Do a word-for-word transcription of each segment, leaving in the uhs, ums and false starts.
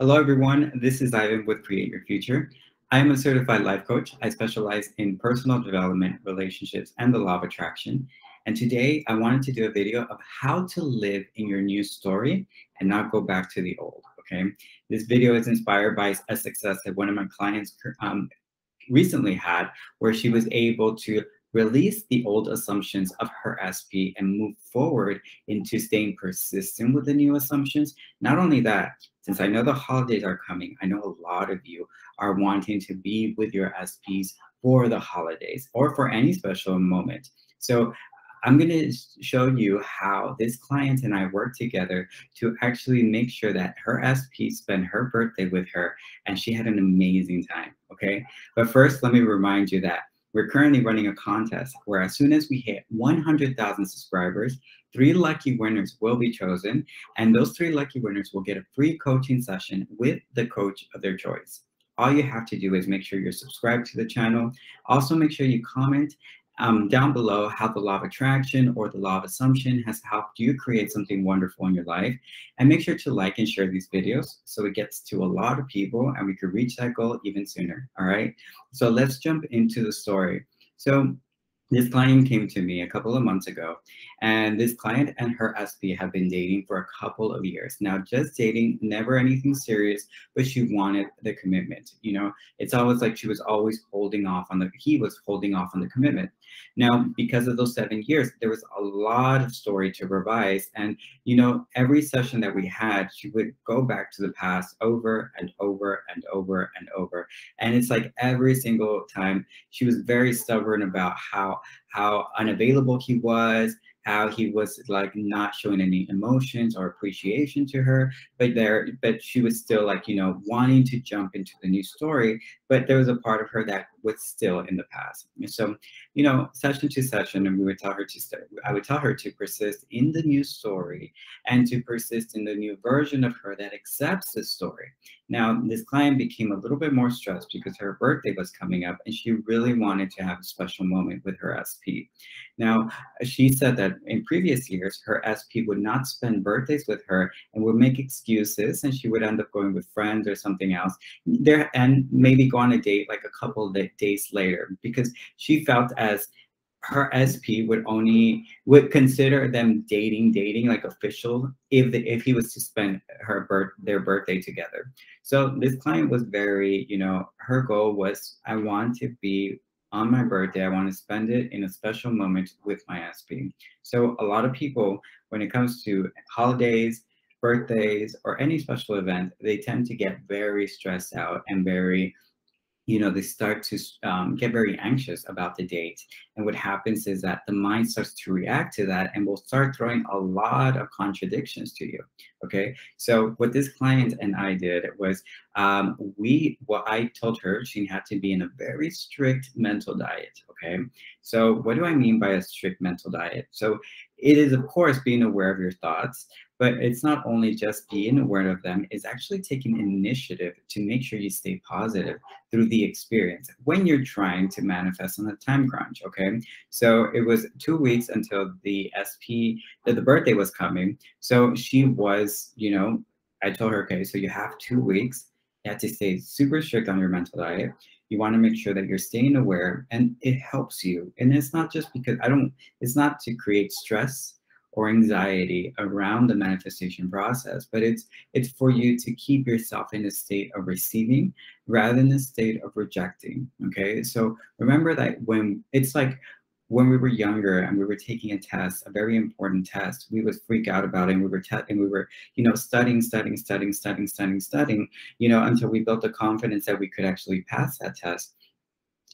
Hello, everyone. This is Ivan with Create Your Future. I am a certified life coach. I specialize in personal development, relationships, and the law of attraction. And today I wanted to do a video of how to live in your new story and not go back to the old. Okay. This video is inspired by a success that one of my clients um, recently had, where she was able to release the old assumptions of her S P and move forward into staying persistent with the new assumptions. Not only that, since I know the holidays are coming, I know a lot of you are wanting to be with your S Ps for the holidays or for any special moment. So I'm going to show you how this client and I work together to actually make sure that her S P spent her birthday with her and she had an amazing time. Okay. But first, let me remind you that we're currently running a contest where as soon as we hit one hundred thousand subscribers, three lucky winners will be chosen. And those three lucky winners will get a free coaching session with the coach of their choice. All you have to do is make sure you're subscribed to the channel. Also make sure you comment um, down below how the law of attraction or the law of assumption has helped you create something wonderful in your life. And make sure to like and share these videos so it gets to a lot of people and we could reach that goal even sooner. All right. So let's jump into the story. So this client came to me a couple of months ago, and this client and her S P have been dating for a couple of years. Now, just dating, never anything serious, but she wanted the commitment. You know, it's always like she was always holding off on the, he was holding off on the commitment. Now, because of those seven years, there was a lot of story to revise. And, you know, every session that we had, she would go back to the past over and over and over and over. And it's like every single time she was very stubborn about how how unavailable he was, how he was like not showing any emotions or appreciation to her, but there, but she was still like, you know, wanting to jump into the new story, but there was a part of her that was still in the past. And so, you know, session to session, and we would tell her to, start, I would tell her to persist in the new story and to persist in the new version of her that accepts the story. Now, this client became a little bit more stressed because her birthday was coming up and she really wanted to have a special moment with her S P. Now, she said that in previous years, her S P would not spend birthdays with her and would make excuses, and she would end up going with friends or something else there and maybe go on a date like a couple of days later, because she felt as her S P would only would consider them dating, dating like official if the, if he was to spend her birth their birthday together. So this client was very, you know, her goal was, I want to be on my birthday. I want to spend it in a special moment with my S P. So a lot of people, when it comes to holidays, birthdays, or any special event, they tend to get very stressed out and very, you know, they start to um, get very anxious about the date. And what happens is that the mind starts to react to that and will start throwing a lot of contradictions to you. Okay. So what this client and I did was um, we, what well, I told her she had to be in a very strict mental diet. Okay. So what do I mean by a strict mental diet? So it is, of course, being aware of your thoughts, but it's not only just being aware of them, it's actually taking initiative to make sure you stay positive through the experience when you're trying to manifest on a time crunch, okay? So it was two weeks until the S P, that the birthday was coming. So she was, you know, I told her, okay, so you have two weeks, you have to stay super strict on your mental diet. You want to make sure that you're staying aware and it helps you. And it's not just because I don't, it's not to create stress or anxiety around the manifestation process, but it's it's for you to keep yourself in a state of receiving rather than a state of rejecting, okay? So remember that when, it's like when we were younger and we were taking a test, a very important test, we would freak out about it and we were, and we were you know, studying, studying, studying, studying, studying, studying, you know, until we built the confidence that we could actually pass that test.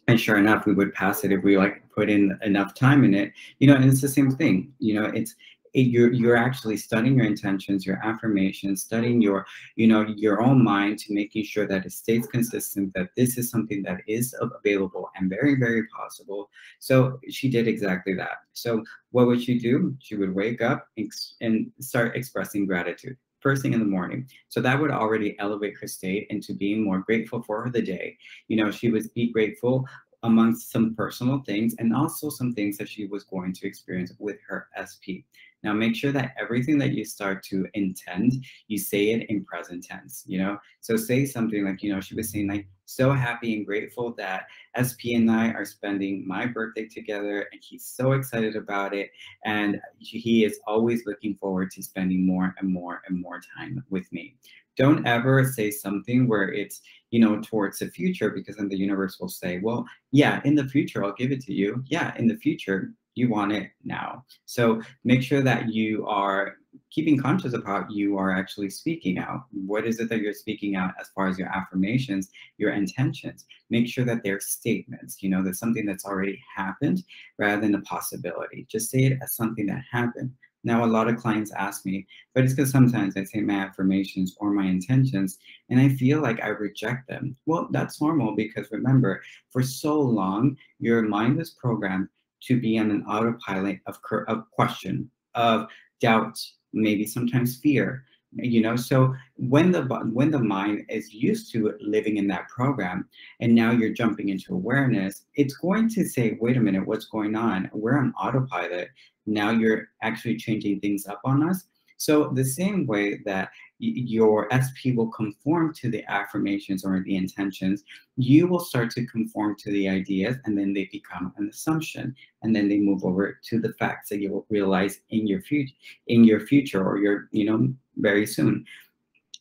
And sure enough, we would pass it if we like put in enough time in it, you know, and it's the same thing, you know, it's, it, you're, you're actually studying your intentions, your affirmations, studying your, you know, your own mind to making sure that it stays consistent, that this is something that is available and very, very possible. So she did exactly that. So what would she do? She would wake up and, and start expressing gratitude first thing in the morning. So that would already elevate her state into being more grateful for the day. You know, she would be grateful amongst some personal things and also some things that she was going to experience with her S P. Now make sure that everything that you start to intend, you say it in present tense, you know? So say something like, you know, she was saying like, so happy and grateful that S P and I are spending my birthday together and he's so excited about it. And he is always looking forward to spending more and more and more time with me. Don't ever say something where it's, you know, towards the future, because then the universe will say, well, yeah, in the future, I'll give it to you. Yeah, in the future, you want it now. So make sure that you are keeping conscious of how you are actually speaking out. What is it that you're speaking out as far as your affirmations, your intentions? Make sure that they're statements, you know, that's something that's already happened rather than a possibility. Just say it as something that happened. Now, a lot of clients ask me, but it's because sometimes I say my affirmations or my intentions, and I feel like I reject them. Well, that's normal, because remember, for so long, your mind was programmed to be on an autopilot of, of question, of doubt, maybe sometimes fear. You know, so when the when the mind is used to living in that program, and now you're jumping into awareness, it's going to say, wait a minute, what's going on? We're on autopilot. Now you're actually changing things up on us. So the same way that your S P will conform to the affirmations or the intentions, you will start to conform to the ideas, and then they become an assumption, and then they move over to the facts that you will realize in your future, in your future, or your, you know, very soon.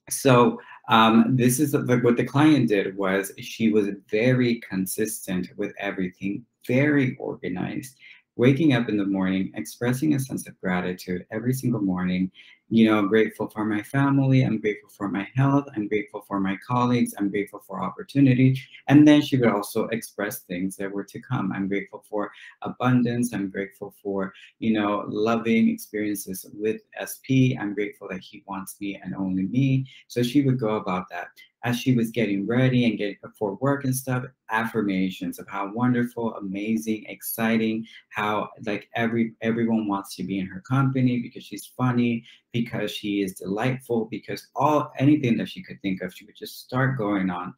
So um, this is what the client did. Was she was very consistent with everything, very organized. Waking up in the morning, expressing a sense of gratitude every single morning. You know, I'm grateful for my family. I'm grateful for my health. I'm grateful for my colleagues. I'm grateful for opportunity. And then she would also express things that were to come. I'm grateful for abundance. I'm grateful for, you know, loving experiences with S P. I'm grateful that he wants me and only me. So she would go about that. As she was getting ready and getting for work and stuff, affirmations of how wonderful, amazing, exciting, how like every everyone wants to be in her company because she's funny, because she is delightful, because all anything that she could think of, she would just start going on,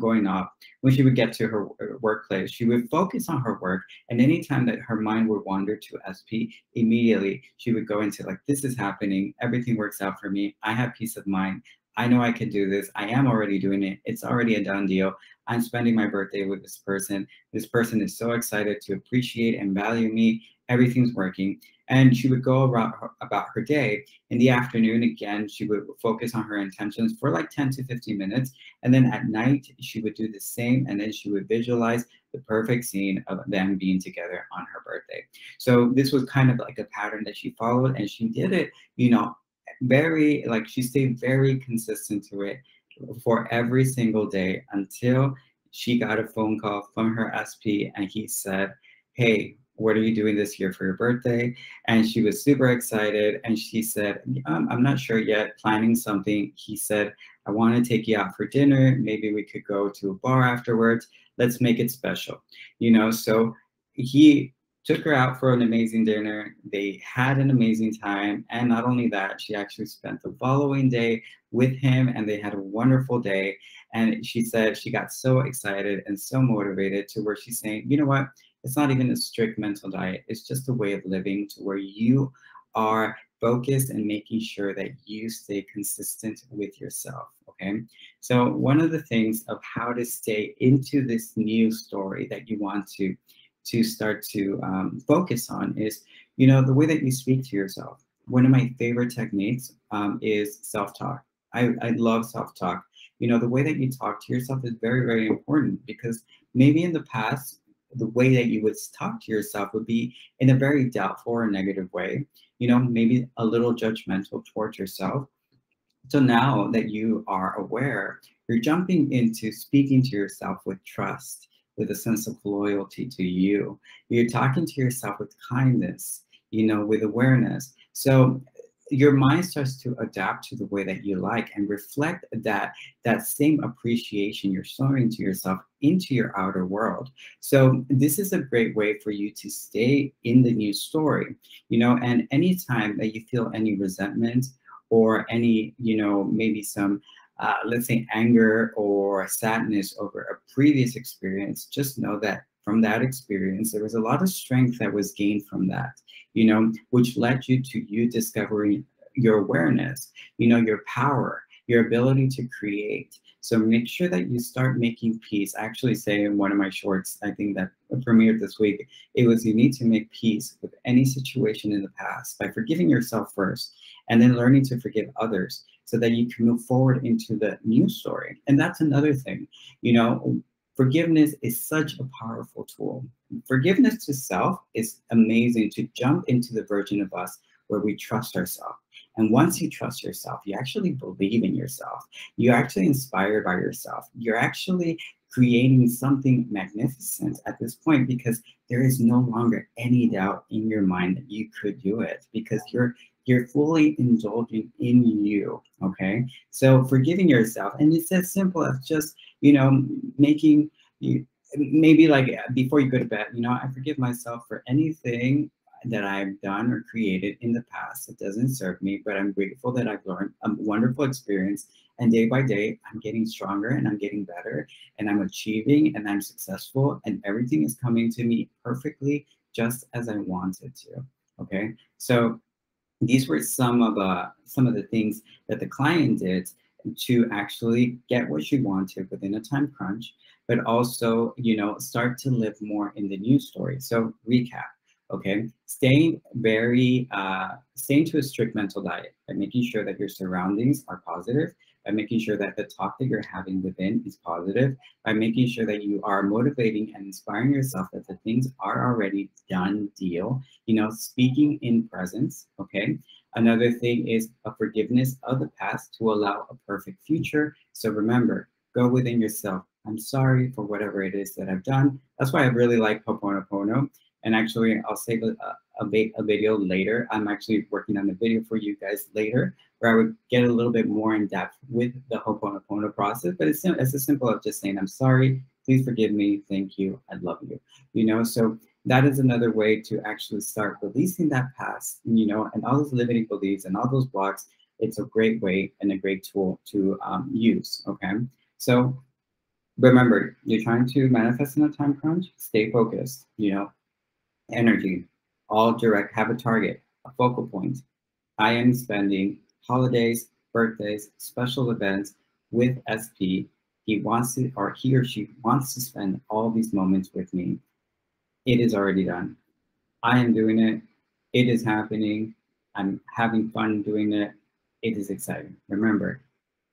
going off. When she would get to her workplace, she would focus on her work, and anytime that her mind would wander to S P, immediately she would go into like, this is happening, everything works out for me, I have peace of mind. I know I can do this. I am already doing it. It's already a done deal. I'm spending my birthday with this person. This person is so excited to appreciate and value me. Everything's working. And she would go around her, about her day. In the afternoon, again, she would focus on her intentions for like ten to fifteen minutes. And then at night, she would do the same. And then she would visualize the perfect scene of them being together on her birthday. So this was kind of like a pattern that she followed. And she did it, you know, very like she stayed very consistent to it for every single day, until she got a phone call from her S P, and he said, hey, what are you doing this year for your birthday? And she was super excited, and she said, um, I'm not sure yet, planning something. He said, I want to take you out for dinner, maybe we could go to a bar afterwards, let's make it special, you know. So he took her out for an amazing dinner. They had an amazing time. And not only that, she actually spent the following day with him, and they had a wonderful day. And she said she got so excited and so motivated to where she's saying, you know what, it's not even a strict mental diet. It's just a way of living to where you are focused and making sure that you stay consistent with yourself, okay? So one of the things of how to stay into this new story that you want to to start to um, focus on is, you know, the way that you speak to yourself. One of my favorite techniques um, is self-talk. I, I love self-talk. You know, the way that you talk to yourself is very, very important, because maybe in the past, the way that you would talk to yourself would be in a very doubtful or negative way, you know, maybe a little judgmental towards yourself. So now that you are aware, you're jumping into speaking to yourself with trust, with a sense of loyalty to you. You're talking to yourself with kindness, you know, with awareness. So your mind starts to adapt to the way that you like, and reflect that that same appreciation you're showing to yourself into your outer world. So this is a great way for you to stay in the new story, you know, and anytime that you feel any resentment or any, you know, maybe some Uh, let's say anger or sadness over a previous experience, just know that from that experience. There was a lot of strength that was gained from that, you know, which led you to you discovering your awareness, you know, your power, your ability to create. So make sure that you start making peace. I actually say in one of my shorts, I think that premiered this week, it was you need to make peace with any situation in the past by forgiving yourself first and then learning to forgive others so that you can move forward into the new story. And that's another thing, you know, forgiveness is such a powerful tool. Forgiveness to self is amazing to jump into the version of us where we trust ourselves. And once you trust yourself, you actually believe in yourself. You're actually inspired by yourself. You're actually creating something magnificent at this point because there is no longer any doubt in your mind that you could do it because you're you're fully indulging in you, okay? So forgiving yourself, and it's as simple as just, you know, making, you maybe like before you go to bed, you know, I forgive myself for anything that I've done or created in the past that doesn't serve me, but I'm grateful that I've learned a wonderful experience, and day by day I'm getting stronger and I'm getting better and I'm achieving and I'm successful and everything is coming to me perfectly just as I wanted to, okay? So these were some of uh, some of the things that the client did to actually get what she wanted within a time crunch, but also, you know, start to live more in the new story. So recap. Okay, staying very, uh, staying to a strict mental diet by making sure that your surroundings are positive, by making sure that the talk that you're having within is positive, by making sure that you are motivating and inspiring yourself that the things are already done deal, you know, speaking in presence, okay? Another thing is a forgiveness of the past to allow a perfect future. So remember, go within yourself. I'm sorry for whatever it is that I've done. That's why I really like Ho'oponopono. And actually, I'll save a, a, a video later. I'm actually working on a video for you guys later where I would get a little bit more in depth with the Ho'oponopono process. But it's, it's as simple as just saying, I'm sorry, please forgive me, thank you, I love you. You know, so that is another way to actually start releasing that past, you know, and all those limiting beliefs and all those blocks. It's a great way and a great tool to um, use, okay? So remember, you're trying to manifest in a time crunch, stay focused, you know. Energy, all direct, have a target, a focal point. I am spending holidays, birthdays, special events with S P. He wants to, or he or she wants to spend all these moments with me. It is already done. I am doing it. It is happening. I'm having fun doing it. It is exciting. Remember,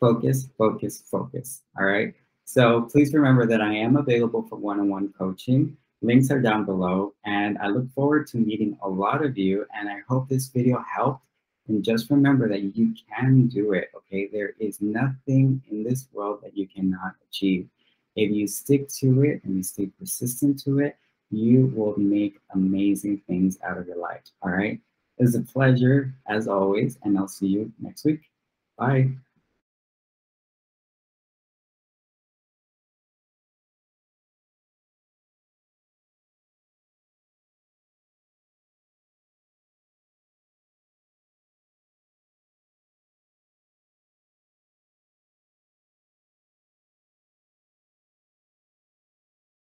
focus, focus, focus. All right. So please remember that I am available for one-on-one coaching. Links are down below, and I look forward to meeting a lot of you, and I hope this video helped. And just remember that you can do it, okay? There is nothing in this world that you cannot achieve. If you stick to it and you stay persistent to it, you will make amazing things out of your life, all right? It was a pleasure, as always, and I'll see you next week. Bye.